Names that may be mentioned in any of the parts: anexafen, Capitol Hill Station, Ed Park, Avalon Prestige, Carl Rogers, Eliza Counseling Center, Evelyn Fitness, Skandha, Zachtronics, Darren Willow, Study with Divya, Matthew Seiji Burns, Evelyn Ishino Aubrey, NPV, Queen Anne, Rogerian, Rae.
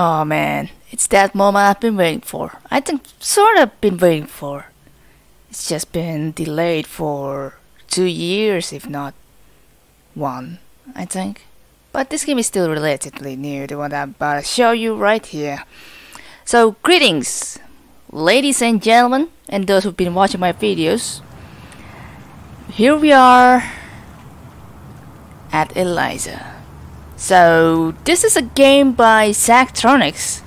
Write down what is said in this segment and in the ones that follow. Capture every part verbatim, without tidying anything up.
Oh man, it's that moment I've been waiting for. I think sort of been waiting for. It's just been delayed for two years, if not one, I think. But this game is still relatively new, the one I'm about to show you right here. So greetings, ladies and gentlemen, and those who've been watching my videos. Here we are at Eliza. So this is a game by Zachtronics,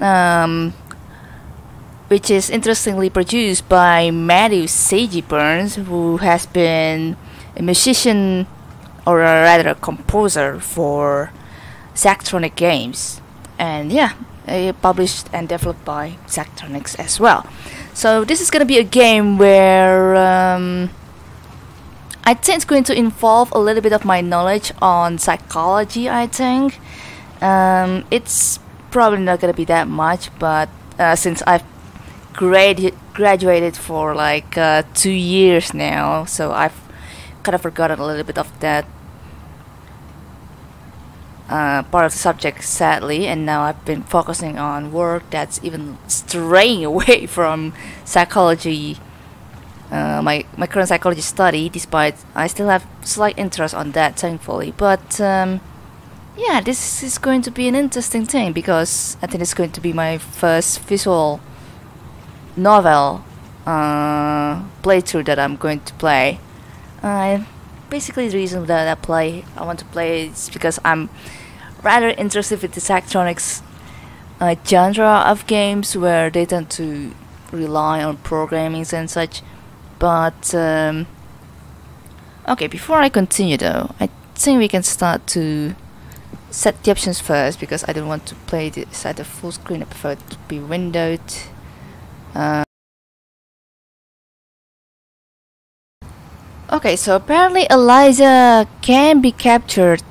um, which is interestingly produced by Matthew Seiji Burns, who has been a musician, or rather a composer, for Zachtronics games, and yeah, published and developed by Zachtronics as well. So this is gonna be a game where um, I think it's going to involve a little bit of my knowledge on psychology, I think. Um, it's probably not going to be that much, but uh, since I've gradu graduated for like uh, two years now, so I've kind of forgotten a little bit of that uh, part of the subject, sadly, and now I've been focusing on work that's even straying away from psychology. Uh, my, my current psychology study, despite I still have slight interest on that, thankfully. But um, yeah, this is going to be an interesting thing, because I think it's going to be my first visual novel uh, playthrough that I'm going to play. Uh, basically the reason that I play, I want to play is because I'm rather interested with the Zachtronics uh, genre of games, where they tend to rely on programming and such. But, um, okay, before I continue though, I think we can start to set the options first, because I don't want to play this at the full screen. I prefer it to be windowed. Uh, okay, so apparently Eliza can be captured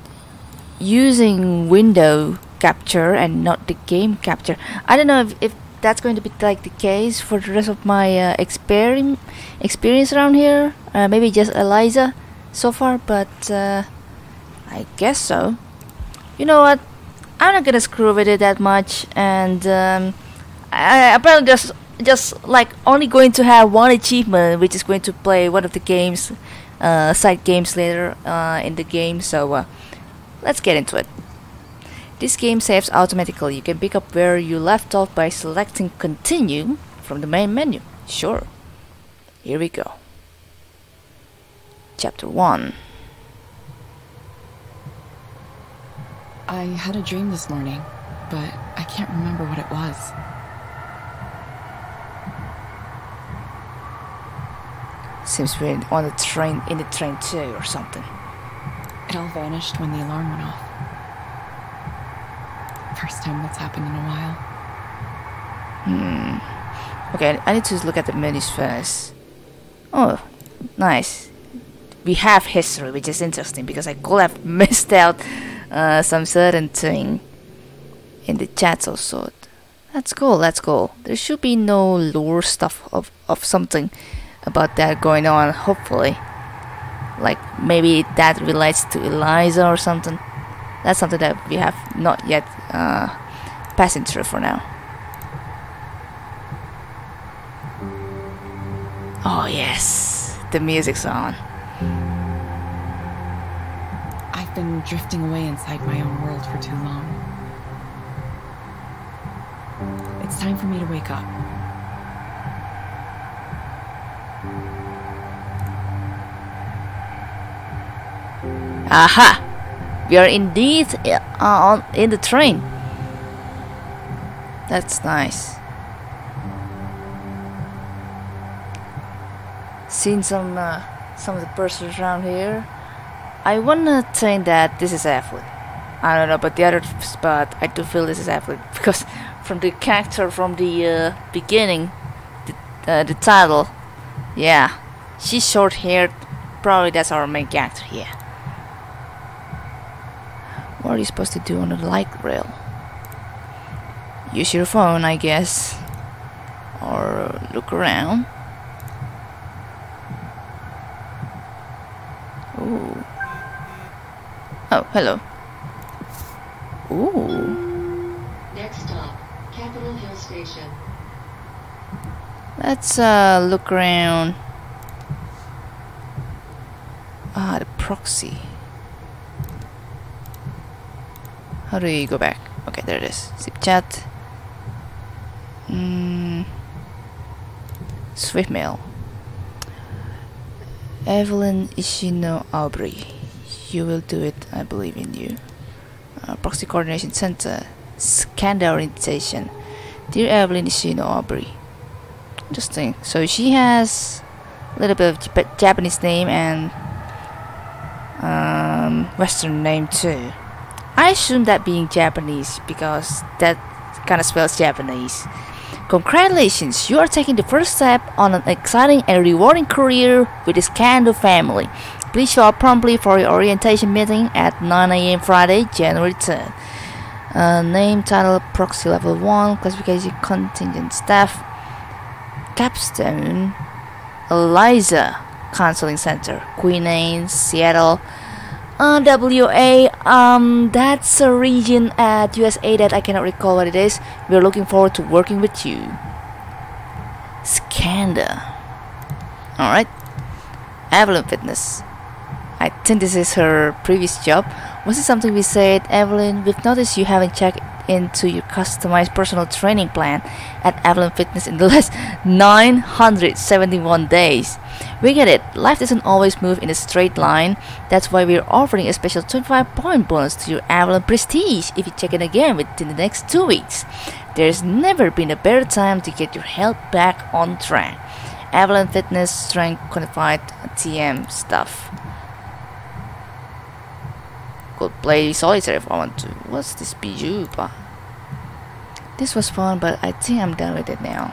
using window capture and not the game capture. I don't know if, if that's going to be like the case for the rest of my uh, exper experience around here. Uh, maybe just Eliza so far, but uh, I guess so. You know what? I'm not gonna screw with it that much, and um, I, I apparently just just like only going to have one achievement, which is going to play one of the games, uh, side games later uh, in the game. So uh, let's get into it. This game saves automatically. You can pick up where you left off by selecting continue from the main menu. Sure. Here we go. Chapter one. I had a dream this morning, but I can't remember what it was. Seems we're on the train, in the train too, or something. It all vanished when the alarm went off. First time that's happened in a while. Hmm. Okay, I need to look at the menus first. Oh, nice. We have history, which is interesting, because I could have missed out uh, some certain thing in the chats or sort. That's cool, that's cool. There should be no lore stuff of, of something about that going on, hopefully. Like, maybe that relates to Eliza or something. That's something that we have not yet uh, passing through for now. Oh yes, the music's on. I've been drifting away inside my own world for too long. It's time for me to wake up. Aha! We are indeed uh, on, in the train. That's nice. Seen some uh, some of the persons around here. I wanna think that this is Evelyn. I don't know about the other spot. I do feel this is Evelyn, because from the character from the uh, beginning, the, uh, the title. Yeah, she's short-haired. Probably that's our main character here. What are you supposed to do on the light rail? Use your phone, I guess. Or look around. Ooh. Oh, hello. Ooh. Next Capitol Hill Station. Let's uh, look around. Ah, the proxy. How do you go back? Okay, there it is. Zip chat. Mm. Swift mail. Evelyn Ishino Aubrey. You will do it. I believe in you. Uh, proxy coordination center. Skandha orientation. Dear Evelyn Ishino Aubrey. Interesting. So she has a little bit of Jap Japanese name and um, Western name too. I assume that being Japanese, because that kind of spells Japanese. Congratulations, you are taking the first step on an exciting and rewarding career with the Skandha family. Please show up promptly for your orientation meeting at nine A M Friday, January third. Uh, name, title, proxy level one, classification, contingent staff, capstone, Eliza Counseling Center, Queen Anne, Seattle. Uh, W A, um, that's a region at U S A that I cannot recall what it is. We're looking forward to working with you. Skandha. Alright. Evelyn Fitness. I think this is her previous job. Was it something we said? Evelyn, we've noticed you haven't checked into your customized personal training plan at Avalon Prestige in the last nine hundred seventy-one days. We get it, life doesn't always move in a straight line. That's why we're offering a special twenty-five point bonus to your Avalon Prestige if you check in again within the next two weeks. There's never been a better time to get your health back on track. Avalon Fitness, Strength, Quantified, T M stuff. Could play solitaire if I want to. What's this bijuba? This was fun, but I think I'm done with it now.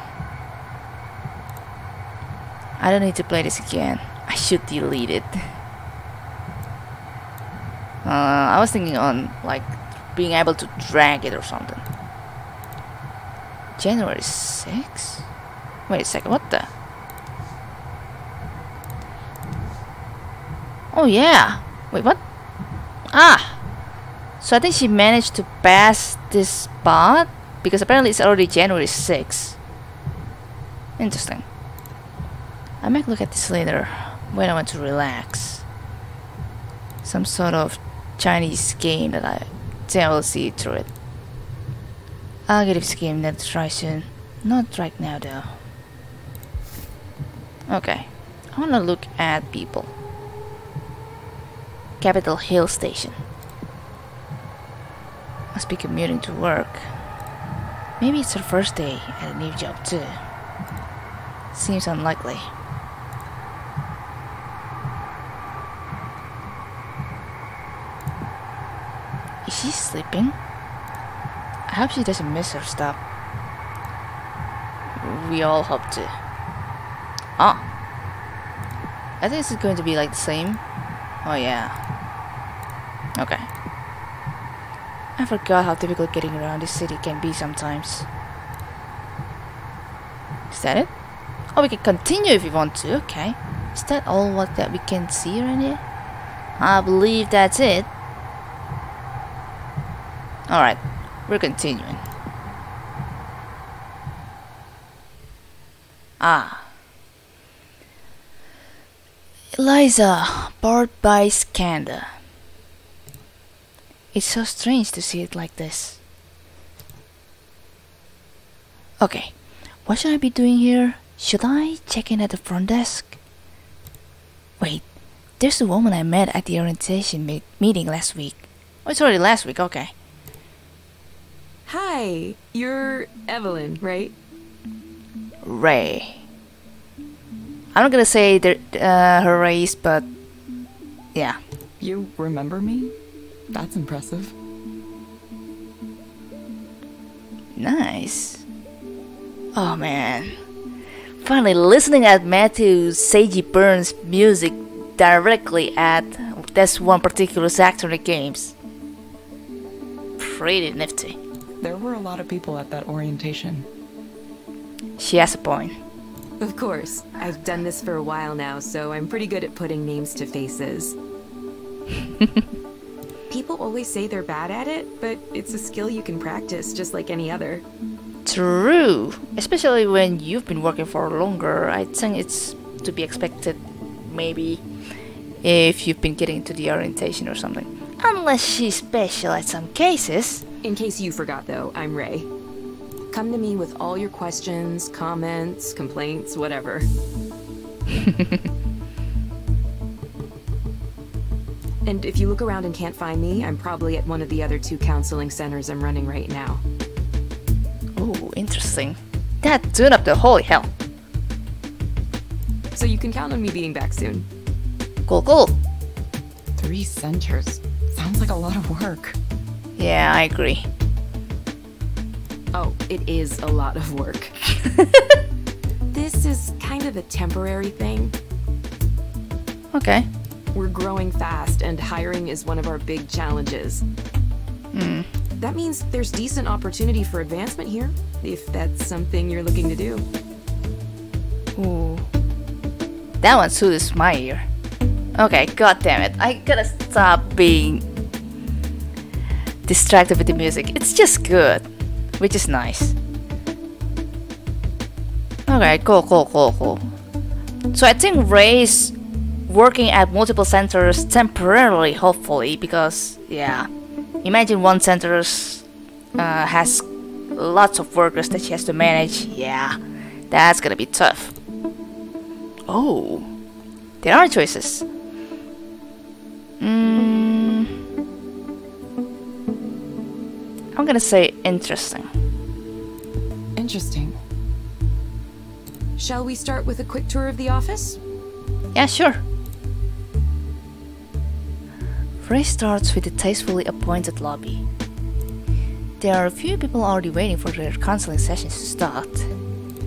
I don't need to play this again. I should delete it. uh, I was thinking on like being able to drag it or something. January sixth? Wait a second, what the? Oh yeah! Wait, what? Ah, so I think she managed to pass this spot because apparently it's already January sixth. Interesting. I might look at this later when I want to relax. Some sort of Chinese game that I think I will see through it. I'll give this game another try soon. Not right now though. Okay, I wanna look at people. Capitol Hill Station. Must be commuting to work. Maybe it's her first day at a new job too. Seems unlikely. Is she sleeping? I hope she doesn't miss her stuff. We all hope to. Ah! I think this is going to be like the same. Oh yeah. Okay. I forgot how difficult getting around this city can be sometimes. Is that it? Oh, we can continue if we want to. Okay. Is that all what that we can see right here? I believe that's it. Alright. We're continuing. Ah. Eliza, barred by Skandha. It's so strange to see it like this. Okay, what should I be doing here? Should I check in at the front desk? Wait, there's a woman I met at the orientation me meeting last week. Oh, it's already last week, okay. Hi, you're Evelyn, right? Rae. I'm not gonna say the, uh, her race, but yeah. You remember me? That's impressive. Nice. Oh man. Finally listening at Matthew Seiji Burns' music directly at this one particular Zachtronics games. Pretty nifty. There were a lot of people at that orientation. She has a point. Of course. I've done this for a while now, so I'm pretty good at putting names to faces. People always say they're bad at it, but it's a skill you can practice just like any other. True. Especially when you've been working for longer, I think it's to be expected, maybe, if you've been getting to the orientation or something. Unless she's special at some cases. In case you forgot though, I'm Rae. Come to me with all your questions, comments, complaints, whatever. And if you look around and can't find me, I'm probably at one of the other two counseling centers I'm running right now. Oh, interesting. That tune up the holy hell. So you can count on me being back soon. Cool, cool. Three centers. Sounds like a lot of work. Yeah, I agree. Oh, it is a lot of work. This is kind of a temporary thing. Okay. We're growing fast, and hiring is one of our big challenges. Hmm. That means there's decent opportunity for advancement here, if that's something you're looking to do. Ooh. That one soothes my ear. Okay, god damn it. I gotta stop being distracted with the music. It's just good, which is nice. Okay, cool, cool, cool, cool. So I think Rae's working at multiple centers temporarily, hopefully, because, yeah, imagine one center uh, has lots of workers that she has to manage. Yeah, that's gonna be tough. Oh, there are choices. Mm. I'm gonna say interesting. Interesting. Shall we start with a quick tour of the office? Yeah, sure. Rae starts with the tastefully appointed lobby. There are a few people already waiting for their counseling sessions to start.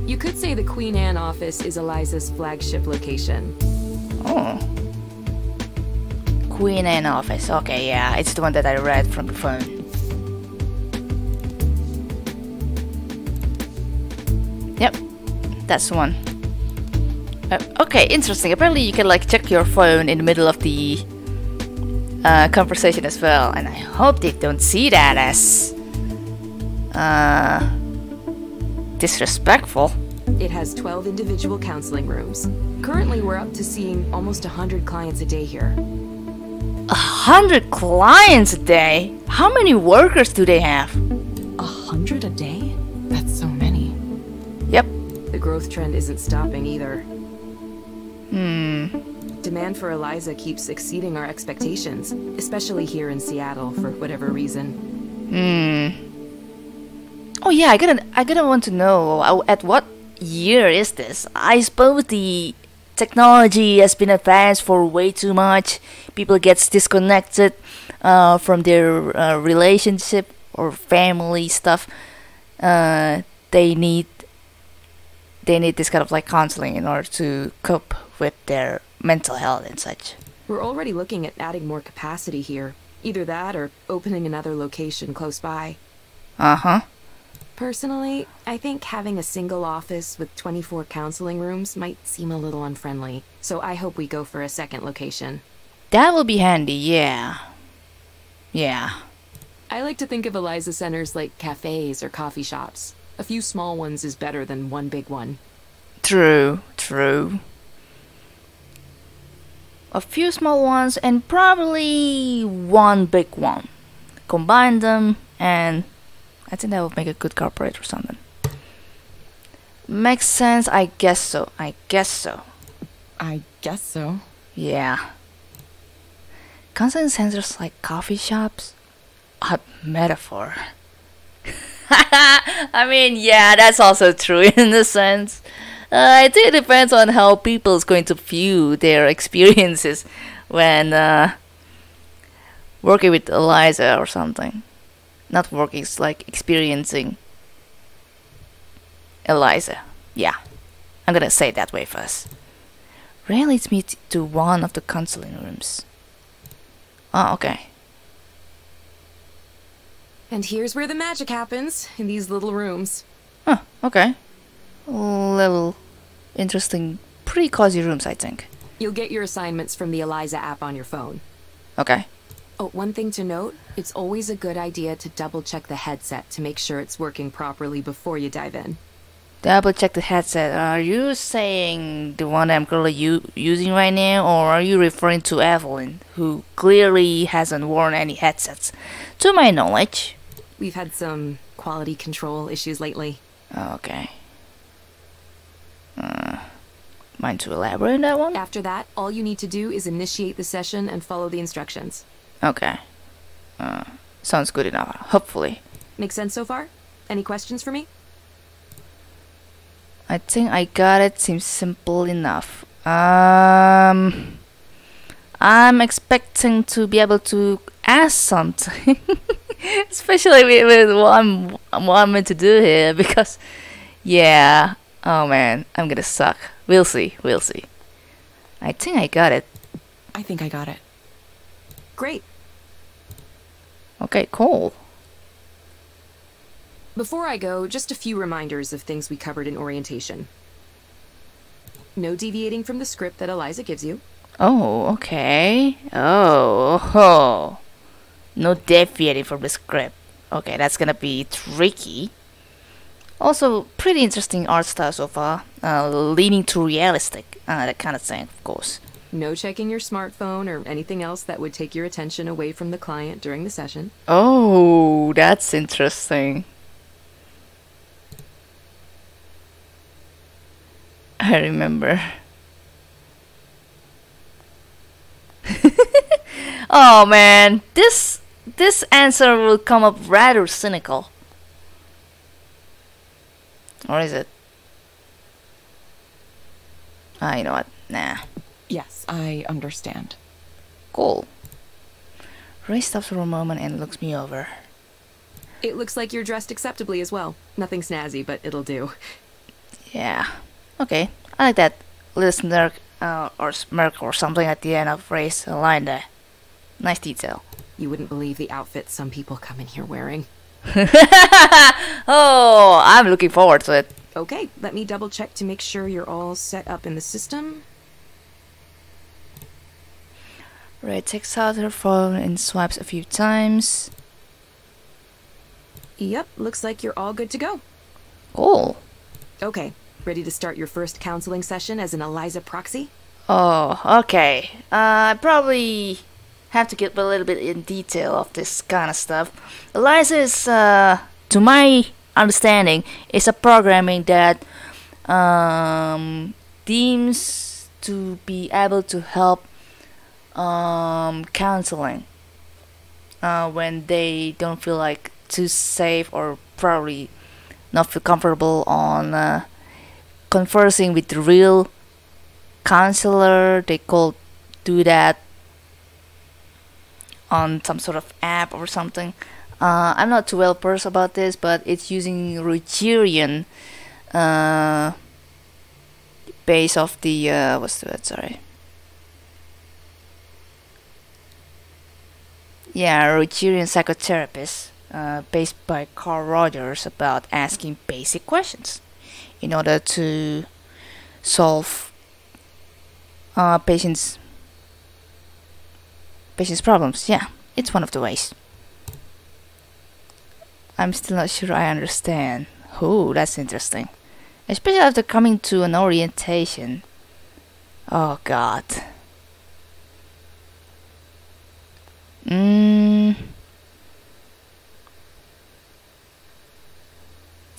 You could say the Queen Anne office is Eliza's flagship location. Oh. Queen Anne office, okay, yeah, it's the one that I read from the phone. Yep, that's the one. Uh, okay, interesting. Apparently you can like check your phone in the middle of the Uh, conversation as well, and I hope they don't see that as uh, disrespectful. It has twelve individual counseling rooms. Currently we're up to seeing almost one hundred clients a day here. one hundred clients a day? How many workers do they have? one hundred a day? That's so many. Yep. The growth trend isn't stopping either. Hmm. Demand for Eliza keeps exceeding our expectations, especially here in Seattle for whatever reason. Hmm. Oh yeah, I gotta, I gotta want to know at what year is this? I suppose the technology has been advanced for way too much. People gets disconnected uh, from their uh, relationship or family stuff. Uh, they need, they need this kind of like counseling in order to cope with their mental health and such. We're already looking at adding more capacity here. Either that or opening another location close by. Uh-huh. Personally, I think having a single office with twenty-four counseling rooms might seem a little unfriendly, so I hope we go for a second location. That will be handy, yeah. Yeah. I like to think of Eliza centers like cafes or coffee shops. A few small ones is better than one big one. True, true. A few small ones and probably one big one. Combine them and I think that would make a good corporate or something. Makes sense, I guess so. I guess so. I guess so. Yeah. Counseling centers like coffee shops? Odd metaphor. I mean, yeah, that's also true in a sense. Uh, I think it depends on how people is going to view their experiences when uh, working with Eliza or something. Not working, it's like experiencing Eliza. Yeah, I'm gonna say it that way first. Rae leads me to one of the counseling rooms. Oh, okay. And here's where the magic happens, in these little rooms. Huh, okay. Little interesting, pretty cozy rooms, I think. You'll get your assignments from the Eliza app on your phone. Okay. Oh, one thing to note, it's always a good idea to double-check the headset to make sure it's working properly before you dive in. Double-check the headset. Are you saying the one I'm currently u using right now, or are you referring to Evelyn, who clearly hasn't worn any headsets, to my knowledge? We've had some quality control issues lately. Okay. Uh... Mind to elaborate on that one? After that, all you need to do is initiate the session and follow the instructions. Okay. Uh, sounds good enough, hopefully. Makes sense so far? Any questions for me? I think I got it. Seems simple enough. Um, I'm expecting to be able to ask something. Especially with what I'm, what I'm meant to do here, because... Yeah. Oh man, I'm gonna suck. We'll see, we'll see. I think I got it. I think I got it. Great. Okay, cool. Before I go, just a few reminders of things we covered in orientation. No deviating from the script that Eliza gives you. Oh, okay. Oh, oh. No deviating from the script. Okay, that's gonna be tricky. Also, pretty interesting art style so far, uh, leaning to realistic, uh, that kind of thing, of course. No checking your smartphone or anything else that would take your attention away from the client during the session. Oh, that's interesting. I remember. Oh man, this, this answer will come up rather cynical. Or is it? Ah, you know what? Nah. Yes, I understand. Cool. Rae stops for a moment and looks me over. It looks like you're dressed acceptably as well. Nothing snazzy, but it'll do. Yeah. Okay. I like that little smirk, uh, or smirk or something at the end of Rae's line there. Nice detail. You wouldn't believe the outfit some people come in here wearing. Oh, I'm looking forward to it. Okay, let me double check to make sure you're all set up in the system. Rae takes out her phone and swipes a few times. Yep, looks like you're all good to go. Cool. Okay, ready to start your first counseling session as an Eliza proxy? Oh, okay. Uh, I probably... have to get a little bit in detail of this kind of stuff. Eliza is, uh, to my understanding, is a programming that um, deems to be able to help um, counseling uh, when they don't feel like too safe or probably not feel comfortable on uh, conversing with the real counselor. They could do that on some sort of app or something. Uh, I'm not too well versed about this, but it's using Rogerian uh, base of the uh, what's the word? Sorry. Yeah, Rogerian psychotherapist uh, based by Carl Rogers about asking basic questions in order to solve uh, patients' patients' problems. Yeah, it's one of the ways. I'm still not sure I understand. Oh, that's interesting. Especially after coming to an orientation. Oh god. Mm.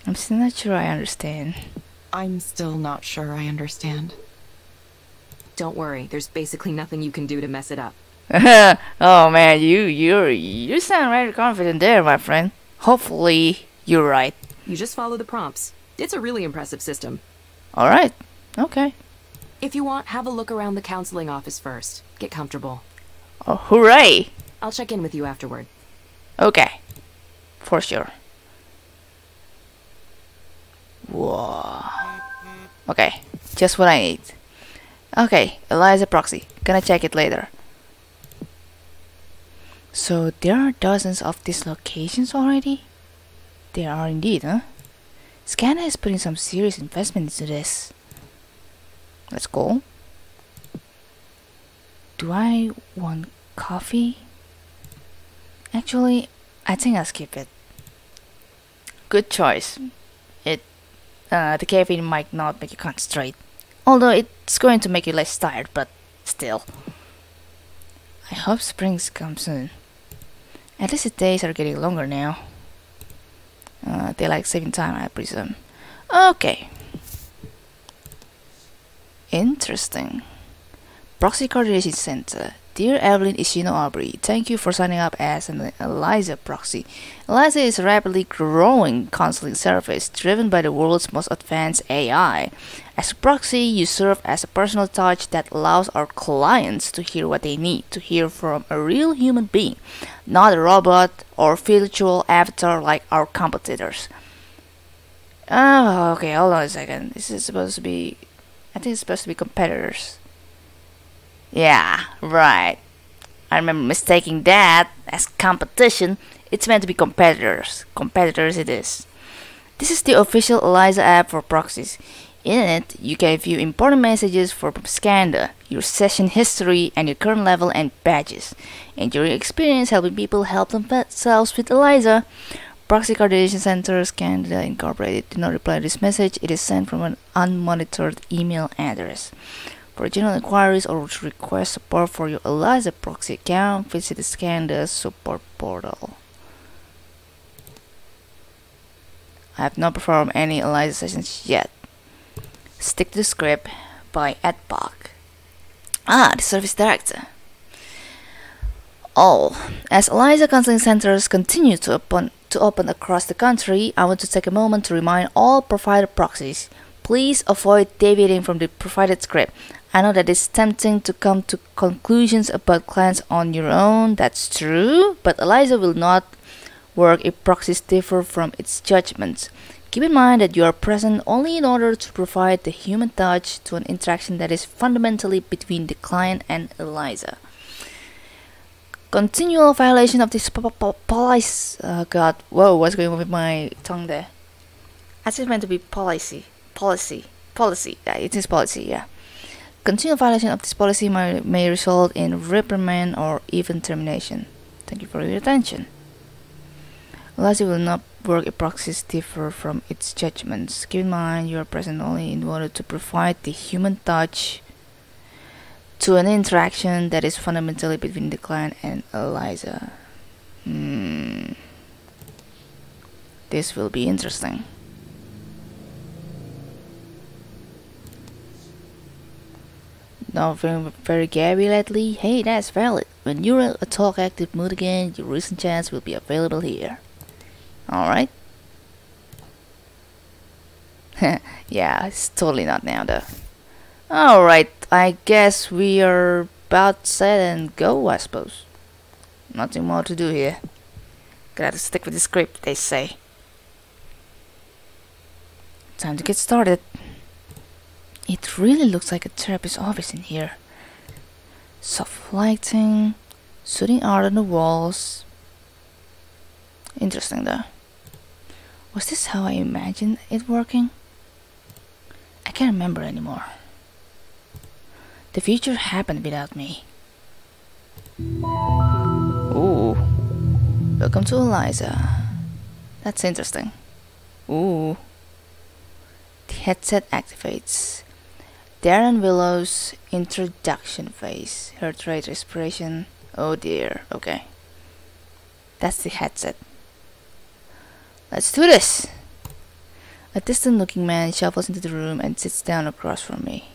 I'm still not sure I understand. I'm still not sure I understand. Don't worry, there's basically nothing you can do to mess it up. Oh man, you you you sound rather confident there, my friend. Hopefully you're right. You just follow the prompts. It's a really impressive system. All right. Okay. If you want, have a look around the counseling office first. Get comfortable. Oh, hooray! I'll check in with you afterward. Okay. For sure. Whoa. Okay. Just what I need. Okay. Eliza proxy. Gonna check it later. So there are dozens of these locations already? There are indeed, huh? Skandha is putting some serious investment into this. Let's go. Do I want coffee? Actually, I think I'll skip it. Good choice. It, uh, the caffeine might not make you concentrate, although it's going to make you less tired, but still. I hope springs come soon. At least the days are getting longer now. Uh, they like saving time, I presume. Okay. Interesting. Proxy Coordination Center. Dear Evelyn Ishino Aubrey, thank you for signing up as an Eliza proxy. Eliza is a rapidly growing counseling service driven by the world's most advanced A I. As a proxy, you serve as a personal touch that allows our clients to hear what they need to hear from a real human being, not a robot or virtual avatar like our competitors. Oh, okay, hold on a second. This is supposed to be... I think it's supposed to be competitors. Yeah, right. I remember mistaking that as competition. It's meant to be competitors. Competitors it is. This is the official Eliza app for proxies. In it, you can view important messages for Skandha, your session history, and your current level and badges, and your experience helping people help themselves with Eliza. Proxy Coordination Center Skandha Incorporated. Do not reply to this message. It is sent from an unmonitored email address. For general inquiries or to request support for your Eliza proxy account, visit the Skandha support portal. I have not performed any Eliza sessions yet. Stick to the script by Ed Park. Ah, the service director. Oh, as Eliza counseling centers continue to open, to open across the country, I want to take a moment to remind all provider proxies. Please avoid deviating from the provided script. I know that it's tempting to come to conclusions about clients on your own, that's true, but Eliza will not work if proxies differ from its judgments. Keep in mind that you are present only in order to provide the human touch to an interaction that is fundamentally between the client and Eliza. Continual violation of this policy. Oh god, whoa, what's going on with my tongue there? I think it's meant to be policy. Policy, policy, yeah, it is policy, yeah. Continual violation of this policy may, may result in reprimand or even termination. Thank you for your attention. Eliza will not work if proxies differ from its judgments. Keep in mind, you are present only in order to provide the human touch to an interaction that is fundamentally between the client and Eliza. Hmm. This will be interesting. Not very, very gabby lately? Hey, that's valid. When you're in a talk active mood again, your recent chats will be available here. Alright. Yeah, it's totally not now though. Alright, I guess we are about set and go, I suppose. Nothing more to do here. Gotta stick with the script, they say. Time to get started. It really looks like a therapist's office in here. Soft lighting, soothing art on the walls. Interesting though. Was this how I imagined it working? I can't remember anymore. The future happened without me. Ooh. Welcome to Eliza. That's interesting. Ooh. The headset activates. Darren Willow's introduction phase. Heart rate, respiration. Oh dear. Okay. That's the headset. Let's do this! A distant looking man shuffles into the room and sits down across from me.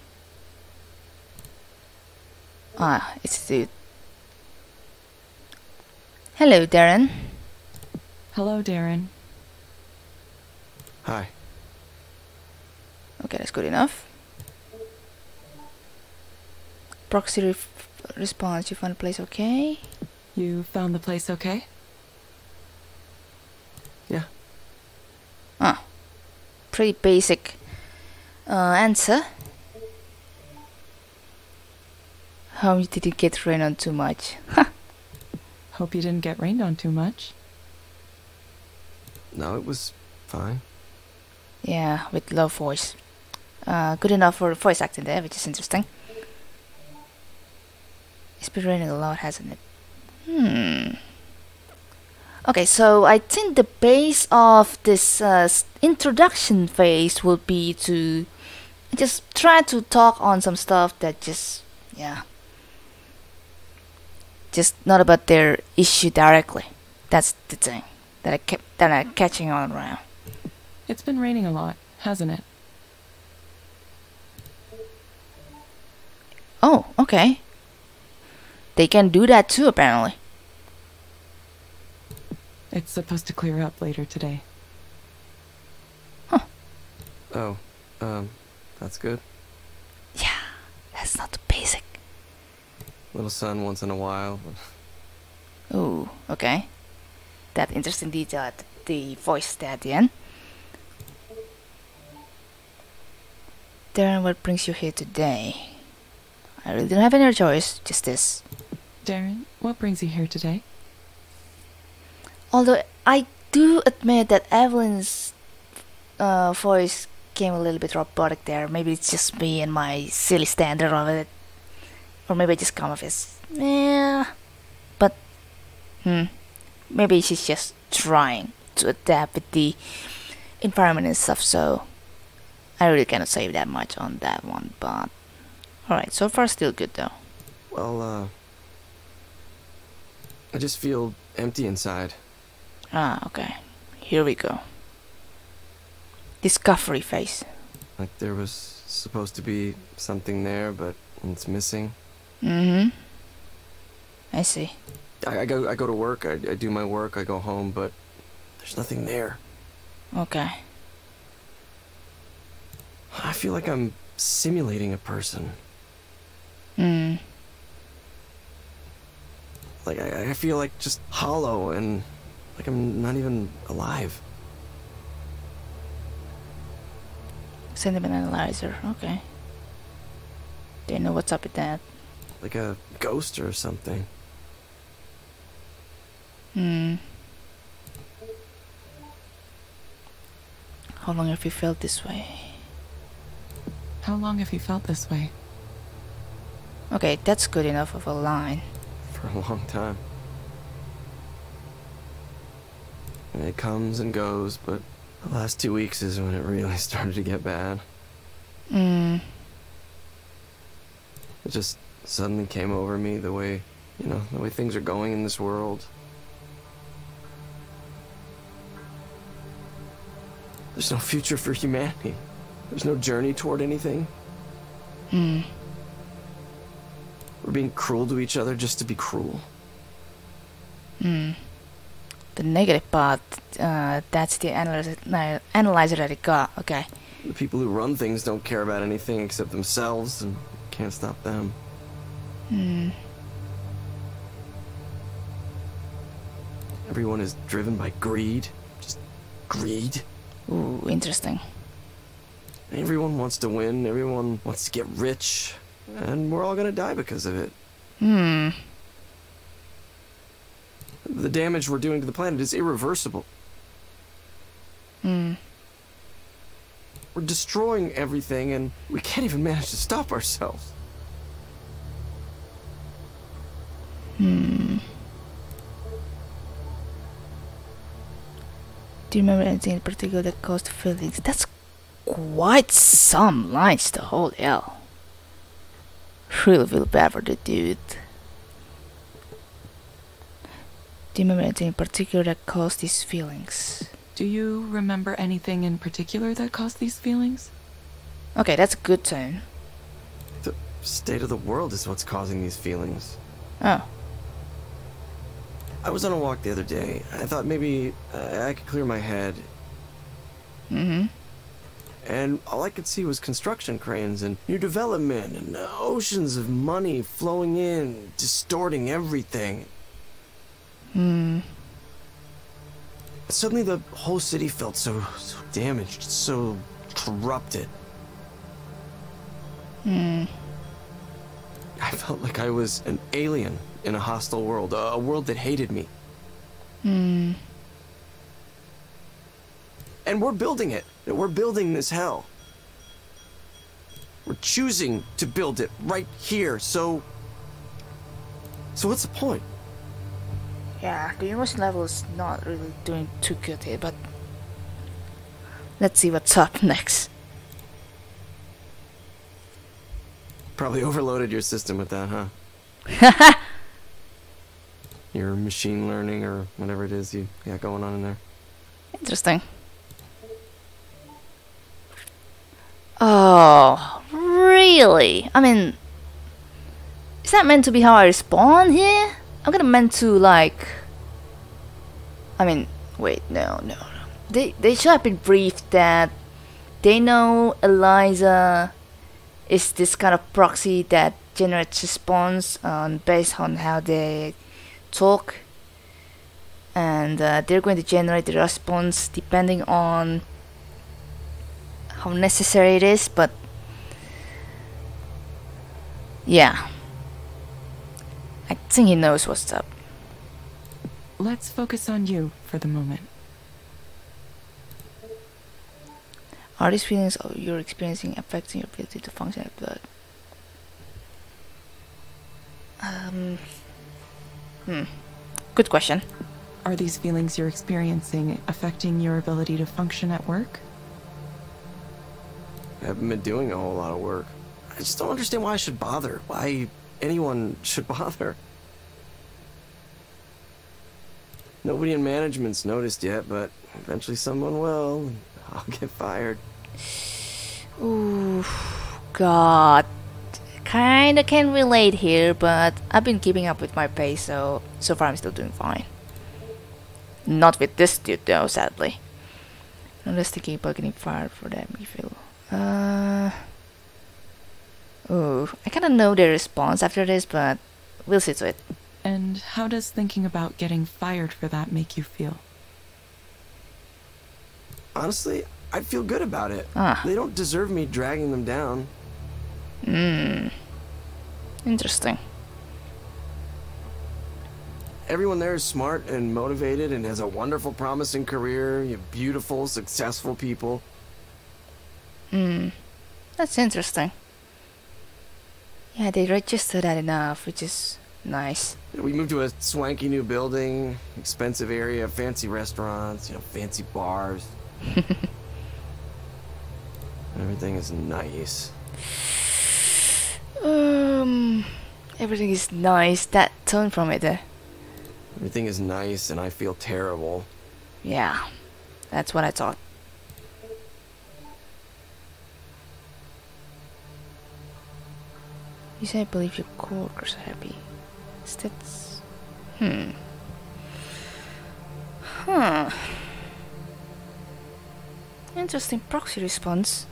Ah, it's the dude. Hello, Darren. Hello, Darren. Hi. Okay, that's good enough. Proxy re response, you found the place okay? You found the place okay? Yeah. Ah. Pretty basic uh, answer. How you didn't get rained on too much. Hope you didn't get rained on too much. No, it was fine. Yeah, with low voice. Uh, good enough for voice acting there, which is interesting. It's been raining a lot, hasn't it? Hmm. Okay, so I think the base of this uh, introduction phase will be to just try to talk on some stuff that just, yeah, just not about their issue directly. That's the thing that I kept that I'm catching on around. It's been raining a lot, hasn't it? Oh, okay. They can do that too, apparently. It's supposed to clear up later today. Huh. Oh, um, that's good. Yeah, that's not the basic. Little sun once in a while. Oh, okay. That interesting detail at the voice there at the end. Darren, what brings you here today? I really don't have any choice, just this. Darren, what brings you here today? Although I do admit that Evelyn's uh, voice came a little bit robotic there. Maybe it's just me and my silly standard of it. Or maybe I just come off as, yeah. But, hmm, maybe she's just trying to adapt with the environment and stuff, so I really cannot say that much on that one, but alright, so far still good though. Well, uh, I just feel empty inside. Ah, okay. Here we go. Discovery phase. Like there was supposed to be something there, but it's missing. Mm-hmm. I see. I, I go. I go to work. I, I do my work. I go home, but there's nothing there. Okay. I feel like I'm simulating a person. Hmm. Like I, I feel like just hollow and like I'm not even alive. Sentiment analyzer. Okay. Do you know what's up with that? Like a ghost or something. Hmm. How long have you felt this way? How long have you felt this way? Okay, that's good enough of a line. For a long time. And it comes and goes, but the last two weeks is when it really started to get bad. Mm. It just suddenly came over me the way, you know, the way things are going in this world. There's no future for humanity. There's no journey toward anything. Hmm. We're being cruel to each other just to be cruel. Hmm. The negative part, uh, that's the analyzer, uh, analyzer that it got, okay. The people who run things don't care about anything except themselves, and can't stop them. Hmm. Everyone is driven by greed. Just greed. Ooh, interesting. Everyone wants to win, everyone wants to get rich, and we're all gonna die because of it. Hmm. The damage we're doing to the planet is irreversible. Hmm. We're destroying everything, and we can't even manage to stop ourselves. Hmm. Do you remember anything in particular that caused the feelings? That's quite some lines to hold, hell. Really feel bad for the dude. Do you remember anything in particular that caused these feelings? Do you remember anything in particular that caused these feelings? Okay, that's a good tone. The state of the world is what's causing these feelings. Oh. I was on a walk the other day. I thought maybe uh, I could clear my head. Mm-hmm. And all I could see was construction cranes and new development and oceans of money flowing in, distorting everything. Hmm. Suddenly the whole city felt so, so damaged, so corrupted. Hmm. I felt like I was an alien in a hostile world, a world that hated me. Hmm. And we're building it. We're building this hell. We're choosing to build it right here, so... So what's the point? Yeah, the immersion level is not really doing too good here, but let's see what's up next. Probably overloaded your system with that, huh? Haha! Your machine learning or whatever it is you got going on in there. Interesting. Oh, really? I mean, is that meant to be how I respond here? I'm gonna meant to like. I mean, wait, no, no, no. They they should have been briefed that they know Eliza is this kind of proxy that generates response on based on how they talk, and uh, they're going to generate the response depending on how necessary it is. But yeah, I think he knows what's up. Let's focus on you for the moment. Are these feelings you're experiencing affecting your ability to function at work? Um. Hmm. Good question. Are these feelings you're experiencing affecting your ability to function at work? I haven't been doing a whole lot of work. I just don't understand why I should bother. Why anyone should bother. Nobody in management's noticed yet, but eventually someone will, and I'll get fired. Ooh, God. Kinda can relate here, but I've been keeping up with my pay, so so far I'm still doing fine. Not with this dude though, sadly. I'm just thinking about getting fired for that, me feel. Uh Oh, I kinda know their response after this, but we'll see to it. And how does thinking about getting fired for that make you feel? Honestly, I feel good about it. Ah. They don't deserve me dragging them down. Hmm. Interesting. Everyone there is smart and motivated and has a wonderful, promising career. You have beautiful, successful people. Hmm. That's interesting. Yeah, they registered that enough, which is nice. We moved to a swanky new building, expensive area, fancy restaurants, you know, fancy bars. Everything is nice. Um, everything is nice. That tone from it there. Everything is nice, and I feel terrible. Yeah, that's what I thought. You say I believe your coworkers are happy. Is that... Hmm. Huh. Interesting proxy response.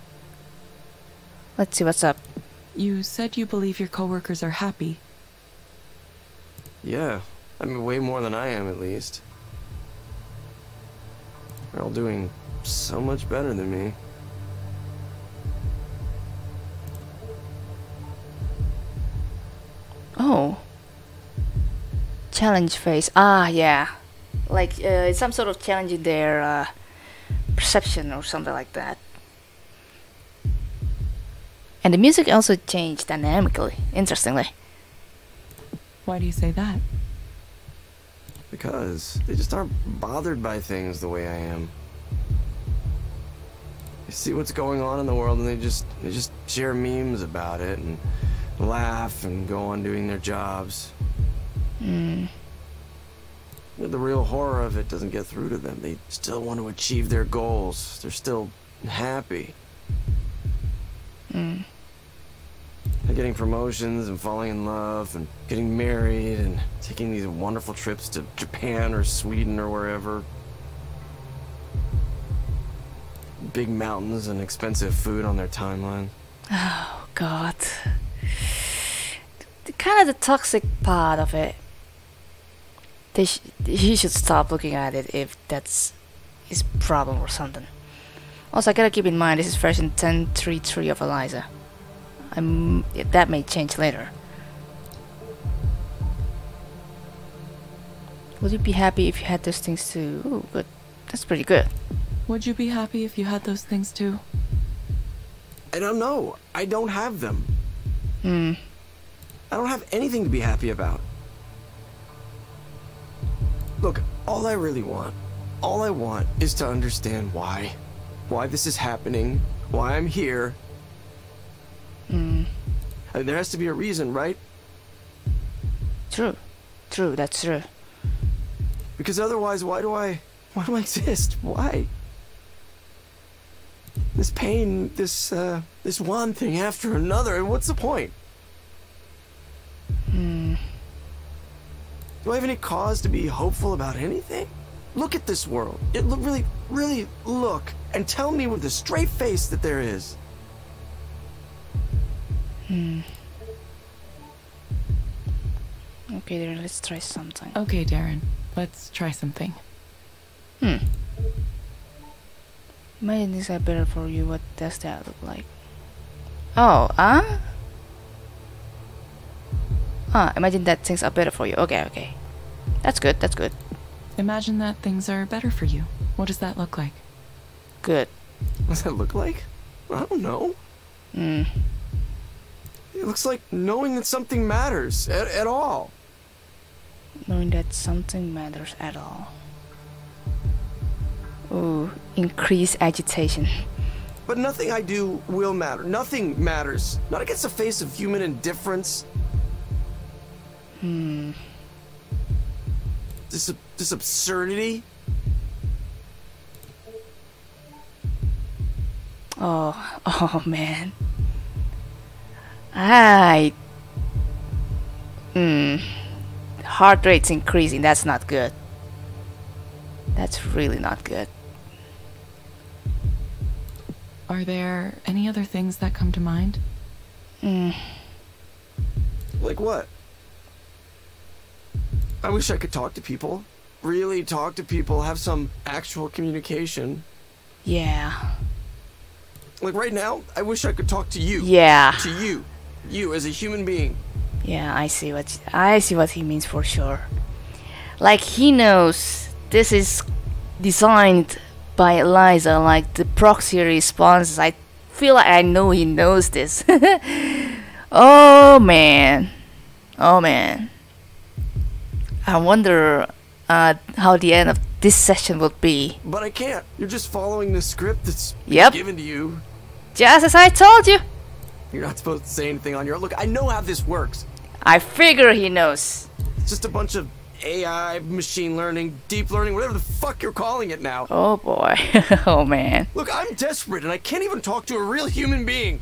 Let's see what's up. You said you believe your coworkers are happy. Yeah. I mean, way more than I am, at least. They're all doing so much better than me. Oh. Challenge phase. Ah, yeah. Like, uh, it's some sort of challenge in their uh, perception or something like that. And the music also changed dynamically, interestingly. Why do you say that? Because they just aren't bothered by things the way I am. They see what's going on in the world, and they just they just share memes about it and laugh and go on doing their jobs. Mm. The real horror of it doesn't get through to them. They still want to achieve their goals. They're still happy. Mm. They're getting promotions and falling in love and getting married and taking these wonderful trips to Japan or Sweden or wherever. Big mountains and expensive food on their timeline. Oh, God. The, kind of the toxic part of it. They sh he should stop looking at it if that's his problem or something. Also, I gotta keep in mind this is version ten point three point three of Eliza. I'm, that may change later. Would you be happy if you had those things too? Ooh, good. That's pretty good. Would you be happy if you had those things too? I don't know. I don't have them. Hmm. I don't have anything to be happy about. Look, all I really want, all I want is to understand why. Why this is happening, why I'm here. Mm. I mean, there has to be a reason, right? True. True, that's true. Because otherwise, why do I... why do I exist? Why? This pain, this, uh... this one thing after another, and what's the point? Hmm... Do I have any cause to be hopeful about anything? Look at this world. It look really, really look and tell me with a straight face that there is. Hmm. Okay, Darren, let's try something. Okay, Darren, let's try something. Hmm. My knees are better for you. What does that look like? Oh, huh? Ah, imagine that things are better for you. Okay, okay. That's good, that's good. Imagine that things are better for you. What does that look like? Good. What does that look like? I don't know. Hmm. It looks like knowing that something matters at, at all. Knowing that something matters at all. Ooh, increased agitation. But nothing I do will matter. Nothing matters. Not against the face of human indifference. Hmm. This, this absurdity? Oh, oh man. I... Hmm. Heart rate's increasing, that's not good. That's really not good. Are there any other things that come to mind? Hmm. Like what? I wish I could talk to people. Really talk to people, have some actual communication. Yeah. Like right now, I wish I could talk to you. Yeah. To you. You as a human being. Yeah, I see what I see what he means for sure. Like he knows this is designed by Eliza, like the proxy responses. I feel like I know he knows this. Oh man. Oh man. I wonder uh, how the end of this session would be. But I can't. You're just following the script that's yep. given to you. Just as I told you. You're not supposed to say anything on your own. Look, I know how this works. I figure he knows. It's just a bunch of A I, machine learning, deep learning, whatever the fuck you're calling it now. Oh, boy. Oh, man. Look, I'm desperate, and I can't even talk to a real human being.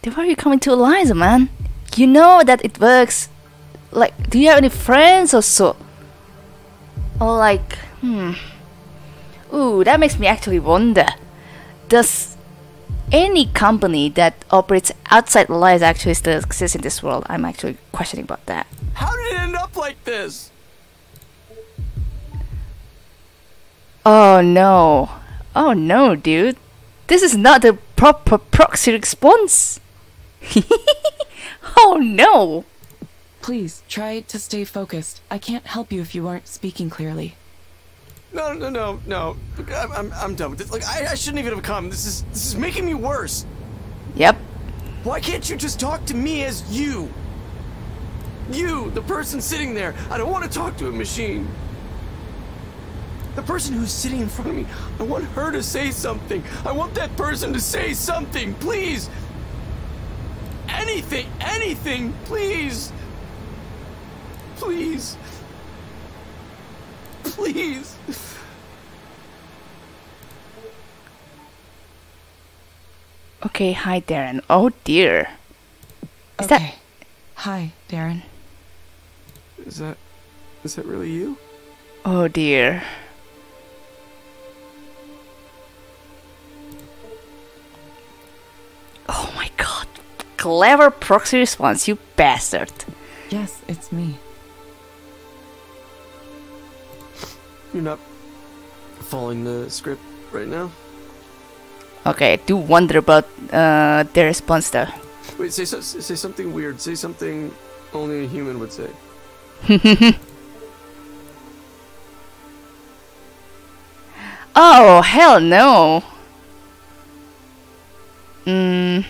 Then why are you coming to Eliza, man? You know that it works. Like, do you have any friends or so? Or like, hmm. Ooh, that makes me actually wonder. Does any company that operates outside Eliza actually still exist in this world? I'm actually questioning about that. How did it end up like this? Oh no. Oh no, dude. This is not the proper proxy response. Oh no. Please, try to stay focused. I can't help you if you aren't speaking clearly. No, no, no, no. I'm, I'm, I'm done with this. Like, I, I shouldn't even have come. This is, this is making me worse. Yep. Why can't you just talk to me as you? You, the person sitting there. I don't want to talk to a machine. The person who's sitting in front of me. I want her to say something. I want that person to say something, please. Anything, anything, please. Please. Please. Okay, hi, Darren. Oh, dear. Is okay. that... Hi, Darren. Is that... Is that really you? Oh, dear. Oh, my God. Clever proxy response, you bastard. Yes, it's me. You're not following the script right now. Okay, I do wonder about uh, their response though. Wait, say so, say something weird. Say something only a human would say. Oh hell no. Hmm.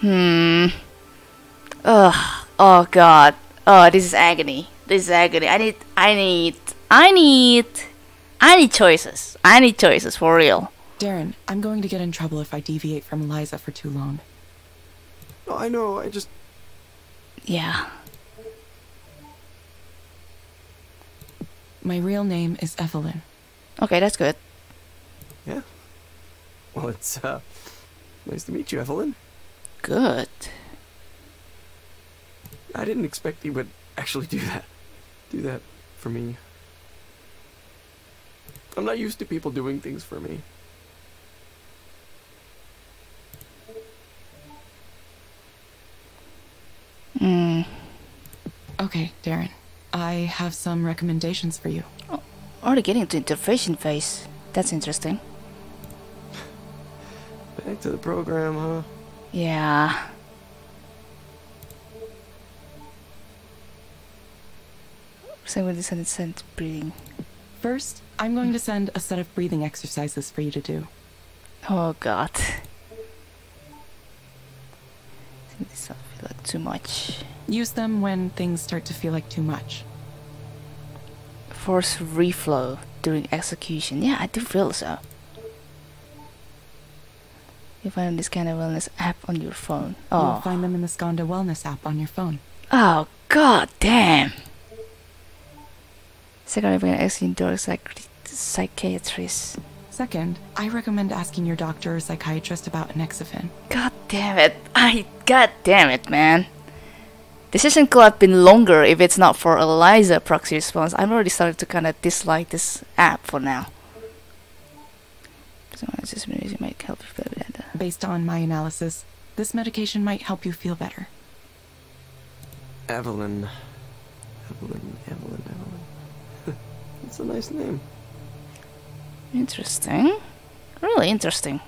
Hmm. Ugh. Oh god. Oh, this is agony. This is agony. I need. I need. I need... I need choices. I need choices, for real. Darren, I'm going to get in trouble if I deviate from Eliza for too long. No, I know, I just... Yeah. My real name is Evelyn. Okay, that's good. Yeah. Well, it's, uh... nice to meet you, Evelyn. Good. I didn't expect you would actually do that. Do that for me. I'm not used to people doing things for me. Hmm. Okay, Darren. I have some recommendations for you. Oh, already getting to intervention phase. That's interesting. Back to the program, huh? Yeah. So we'll send send breathing. First, I'm going to send a set of breathing exercises for you to do. Oh God. This doesn't feel like too much. Use them when things start to feel like too much. Force reflow during execution. Yeah, I do feel so. You find this kind of wellness app on your phone. Oh. You'll find them in the Skandha wellness app on your phone. Oh God damn. Second, I'm asking your psychiatrist. Second, I recommend asking your doctor or psychiatrist about anexafen. God damn it! I god damn it, man. This session could have been longer if it's not for Eliza proxy response. I'm already starting to kind of dislike this app for now. Might help you feel better. Based on my analysis, this medication might help you feel better. Evelyn, Evelyn, Evelyn, Evelyn. It's a nice name. Interesting. Really interesting.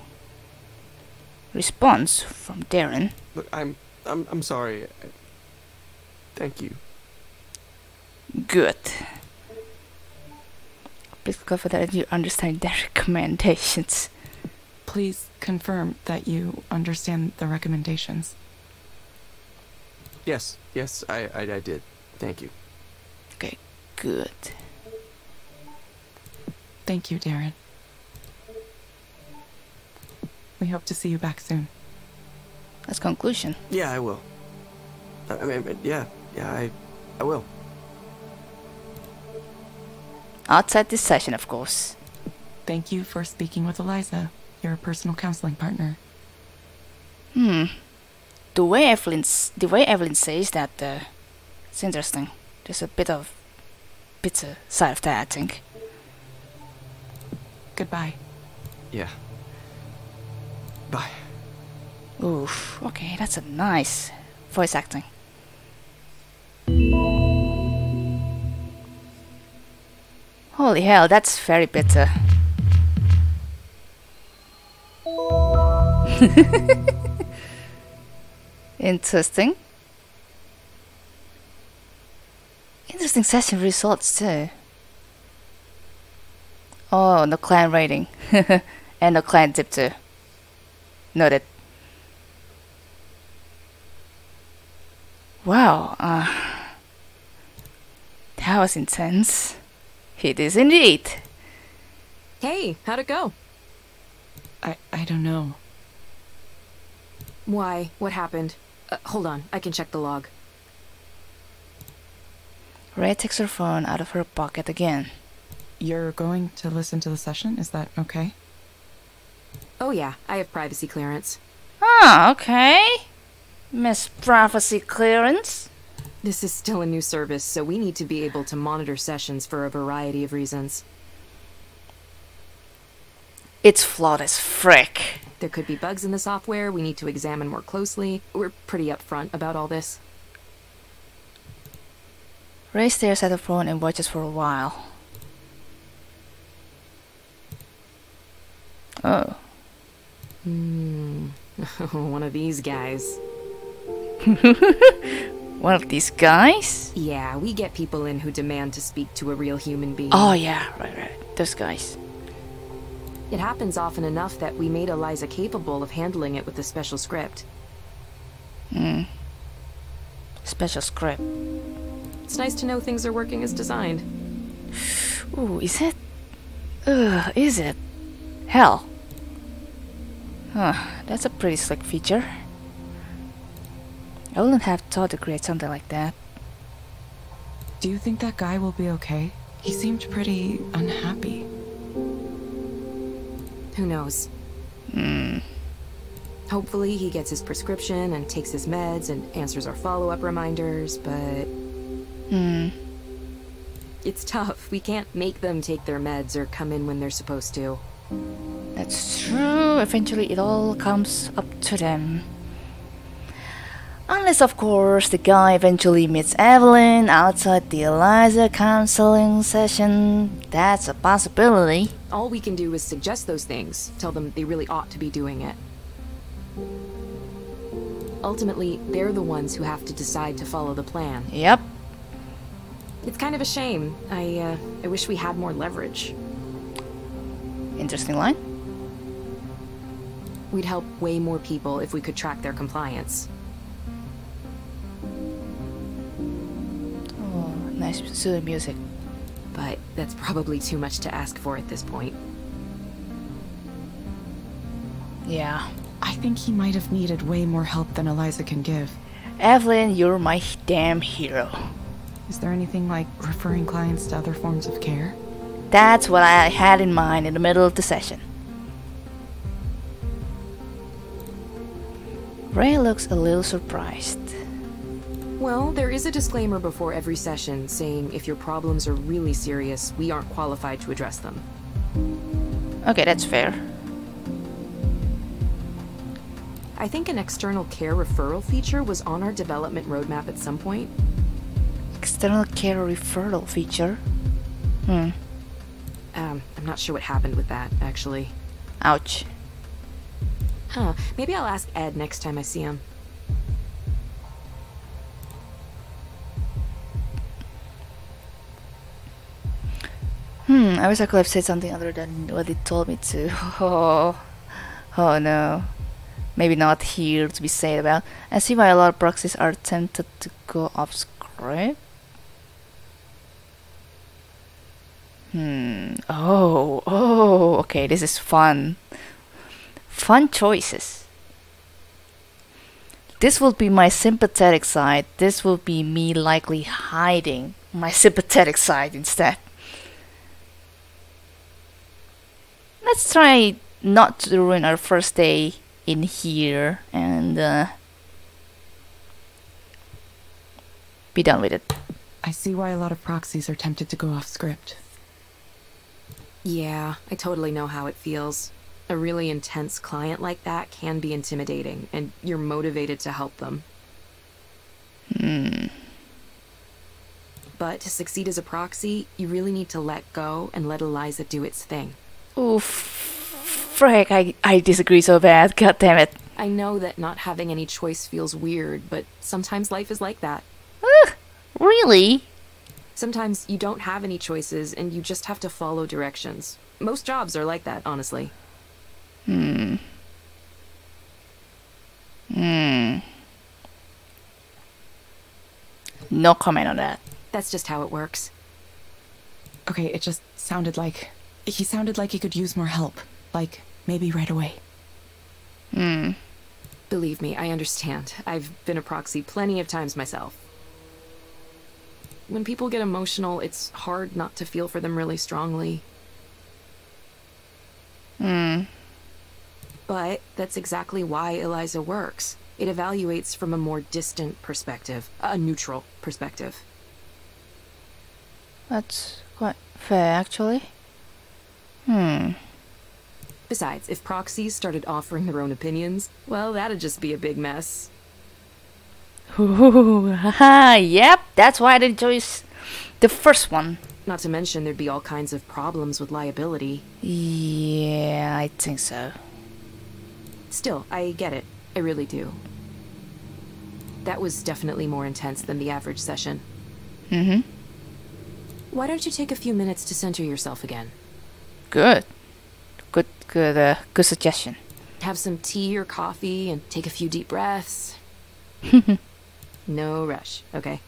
Response from Darren. Look, I'm I'm I'm sorry. I, thank you. Good. Please cover that you understand their recommendations. Please confirm that you understand the recommendations. Yes, yes, I I, I did. Thank you. Okay, good. Thank you, Darren. We hope to see you back soon. That's conclusion. Yeah, I will. I mean, yeah, yeah, I, I will. Outside this session, of course. Thank you for speaking with Eliza, your personal counseling partner. Hmm. The way Evelyn, the way Evelyn says that, uh, it's interesting. There's a bit of, bit of side of that, I think. Goodbye. Yeah. Bye. Oof. Okay, that's a nice voice acting. Holy hell, that's very bitter. Interesting. Interesting session results too. Oh, no clan rating. And no clan tip too. Noted. Wow, uh, that was intense. It is indeed. Hey, how'd it go? I I don't know. Why? What happened? Uh, hold on, I can check the log. Rae takes her phone out of her pocket again. You're going to listen to the session? Is that okay? Oh yeah, I have privacy clearance. Ah, okay. Miss Privacy Clearance? This is still a new service, so we need to be able to monitor sessions for a variety of reasons. It's flawed as frick. There could be bugs in the software we need to examine more closely. We're pretty upfront about all this. Rae stares at the phone and watches for a while. Oh. Hmm. One of these guys. One of these guys? Yeah, we get people in who demand to speak to a real human being. Oh yeah, right, right. Those guys. It happens often enough that we made Eliza capable of handling it with a special script. Hmm. Special script. It's nice to know things are working as designed. Ooh, is it? Ugh, is it? Hell. Huh, that's a pretty slick feature. I wouldn't have thought to create something like that. Do you think that guy will be okay? He seemed pretty unhappy. Who knows? Hmm. Hopefully he gets his prescription and takes his meds and answers our follow-up reminders, but... Hmm. It's tough. We can't make them take their meds or come in when they're supposed to. That's true. Eventually it all comes up to them. Unless, of course, the guy eventually meets Evelyn outside the Eliza counseling session. That's a possibility. All we can do is suggest those things. Tell them they really ought to be doing it. Ultimately, they're the ones who have to decide to follow the plan. Yep. It's kind of a shame. I, uh, I wish we had more leverage. Interesting line. We'd help way more people if we could track their compliance. Oh, nice soothing music. But that's probably too much to ask for at this point. Yeah. I think he might have needed way more help than Eliza can give. Evelyn, you're my damn hero. Is there anything like referring clients to other forms of care? That's what I had in mind in the middle of the session. Rae looks a little surprised. Well, there is a disclaimer before every session saying if your problems are really serious, we aren't qualified to address them. Okay, that's fair. I think an external care referral feature was on our development roadmap at some point. External care referral feature? Hmm. Um, I'm not sure what happened with that, actually. Ouch. Huh, maybe I'll ask Ed next time I see him. Hmm, I wish I could have said something other than what it told me to. Oh, oh no. Maybe not here to be said about. I see why a lot of proxies are tempted to go off script. Hmm. Oh. Oh. Okay. This is fun. Fun choices. This will be my sympathetic side. This will be me likely hiding my sympathetic side instead. Let's try not to ruin our first day in here and uh, be done with it. I see why a lot of proxies are tempted to go off script. Yeah, I totally know how it feels. A really intense client like that can be intimidating, and you're motivated to help them. Hmm. But to succeed as a proxy, you really need to let go and let Eliza do its thing. Oof. Frick, I, I disagree so bad. God damn it. I know that not having any choice feels weird, but sometimes life is like that. Ugh, really? Sometimes you don't have any choices and you just have to follow directions. Most jobs are like that, honestly. Hmm. Hmm. No comment on that. That's just how it works. Okay, it just sounded like... He sounded like he could use more help. Like, maybe right away. Hmm. Believe me, I understand. I've been a proxy plenty of times myself. When people get emotional, it's hard not to feel for them really strongly. Hmm. But that's exactly why Eliza works. It evaluates from a more distant perspective, a neutral perspective. That's quite fair, actually. Hmm. Besides, if proxies started offering their own opinions, well, that'd just be a big mess. Ooh, haha, yep, that's why I didn't choose the first one. Not to mention there'd be all kinds of problems with liability. Yeah, I think so. Still, I get it. I really do. That was definitely more intense than the average session. Mm-hmm. Why don't you take a few minutes to center yourself again? Good. Good, good, uh, good suggestion. Have some tea or coffee and take a few deep breaths. No rush, okay?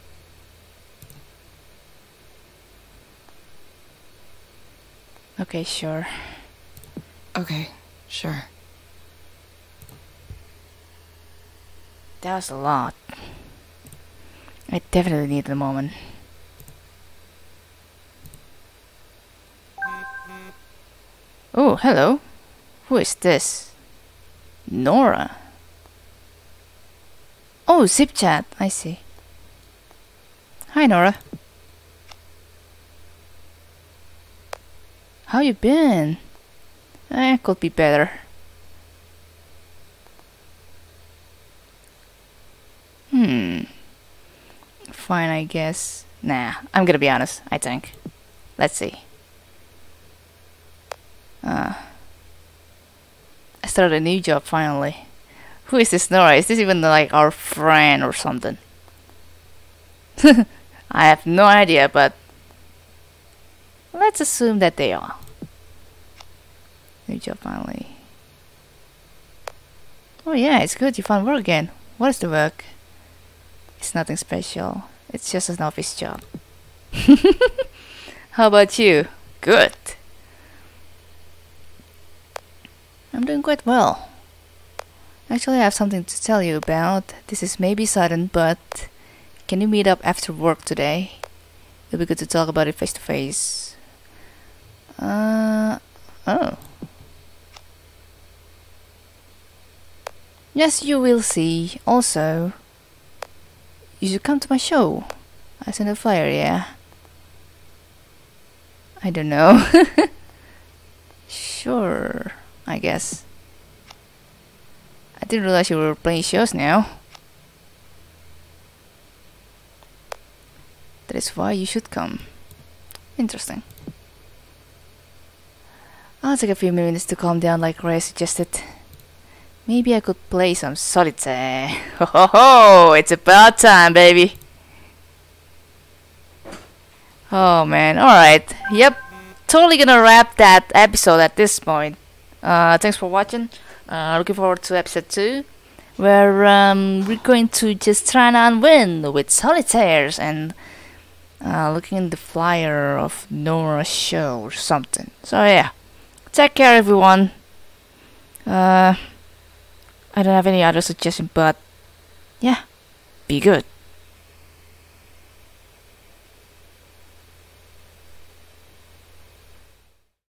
Okay, sure. Okay, sure. That was a lot. I definitely need a moment. Oh, hello. Who is this? Nora. Oh, zip chat. I see. Hi, Nora. How you been? I could be better. Hmm. Fine, I guess. Nah, I'm gonna be honest, I think. Let's see. Uh, I started a new job, finally. Who is this Nora? Is this even like our friend or something? I have no idea, but let's assume that they are. New job finally. Oh yeah, it's good you found work again. What is the work? It's nothing special. It's just an office job. How about you? Good. I'm doing quite well. Actually, I have something to tell you about. This is maybe sudden, but can you meet up after work today? It'll be good to talk about it face to face. Uh oh. Yes, you will see. Also, you should come to my show. I sent a flyer, yeah. I don't know. Sure, I guess. I didn't realize you were playing shows now. That is why you should come. Interesting. I'll take a few minutes to calm down like Rae suggested. Maybe I could play some solitaire. Ho ho ho! It's about time, baby! Oh man, alright. Yep, totally gonna wrap that episode at this point. Uh, thanks for watching. Uh, looking forward to episode two. Where um, we're going to just try and win with solitaires and uh, looking in the flyer of Nora's show or something. So yeah, take care everyone. Uh, I don't have any other suggestion, but yeah, be good.